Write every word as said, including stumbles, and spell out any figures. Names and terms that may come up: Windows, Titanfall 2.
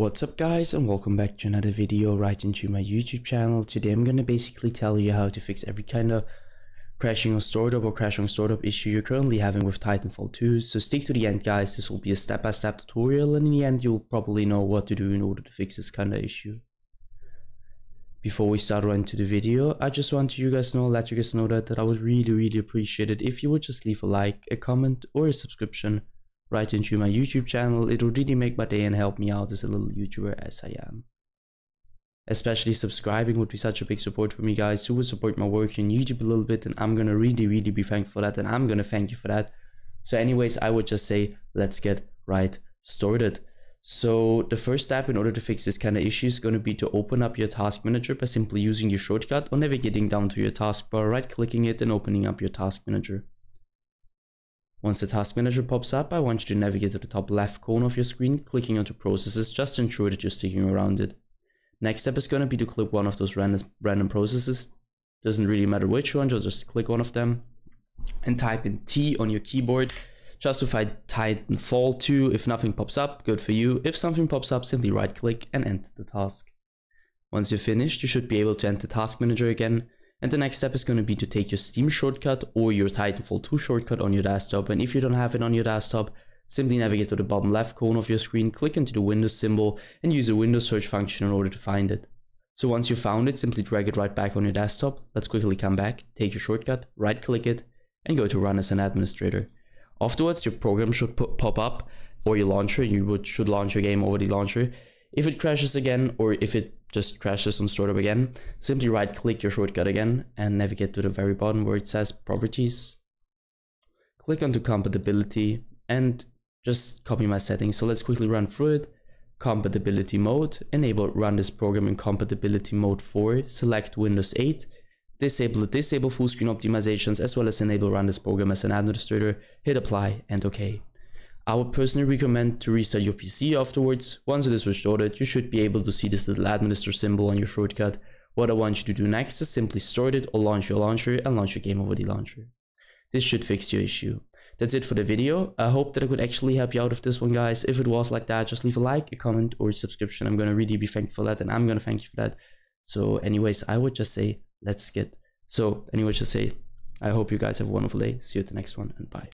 What's up guys, and welcome back to another video right into my YouTube channel. Today I'm gonna basically tell you how to fix every kind of crashing or stored up or crashing or stored up issue you're currently having with Titanfall two. So stick to the end guys, this will be a step-by-step tutorial, and in the end you'll probably know what to do in order to fix this kind of issue. Before we start right into the video, I just want you guys know, let you guys know that, that I would really really appreciate it if you would just leave a like, a comment or a subscription right into my YouTube channel. It would really make my day and help me out as a little YouTuber as I am. Especially subscribing would be such a big support for me guys, who would support my work on YouTube a little bit, and I'm gonna really really be thankful for that, and I'm gonna thank you for that. So anyways, I would just say let's get right started. So the first step in order to fix this kind of issue is going to be to open up your task manager by simply using your shortcut or navigating down to your taskbar, right clicking it and opening up your task manager. Once the task manager pops up, I want you to navigate to the top left corner of your screen, clicking onto processes, just to ensure that you're sticking around it. Next step is going to be to click one of those random, random processes, doesn't really matter which one, you'll just click one of them and type in T on your keyboard. Just to find Titanfall two, if nothing pops up, good for you. If something pops up, simply right click and enter the task. Once you're finished, you should be able to enter Task Manager again. And the next step is going to be to take your Steam shortcut or your Titanfall two shortcut on your desktop. And if you don't have it on your desktop, simply navigate to the bottom left corner of your screen, click into the Windows symbol and use the Windows search function in order to find it. So once you found it, simply drag it right back on your desktop. Let's quickly come back, take your shortcut, right click it and go to Run as an Administrator. Afterwards, your program should pop up, or your launcher, you would, should launch your game over the launcher. If it crashes again, or if it just crashes on startup again, simply right click your shortcut again and navigate to the very bottom where it says Properties. Click onto Compatibility and just copy my settings. So let's quickly run through it. Compatibility mode, enable run this program in compatibility mode four, select Windows eight. Disable disable full screen optimizations, as well as enable run this program as an administrator, hit apply and OK. I would personally recommend to restart your P C afterwards. Once it is restored, you should be able to see this little administrator symbol on your shortcut. What I want you to do next is simply start it or launch your launcher and launch your game over the launcher. This should fix your issue. That's it for the video. I hope that I could actually help you out with this one guys. If it was like that, just leave a like, a comment or a subscription. I'm gonna really be thankful for that, and I'm gonna thank you for that. So anyways, I would just say Let's get so anyway, just say, I hope you guys have a wonderful day. See you at the next one, and bye.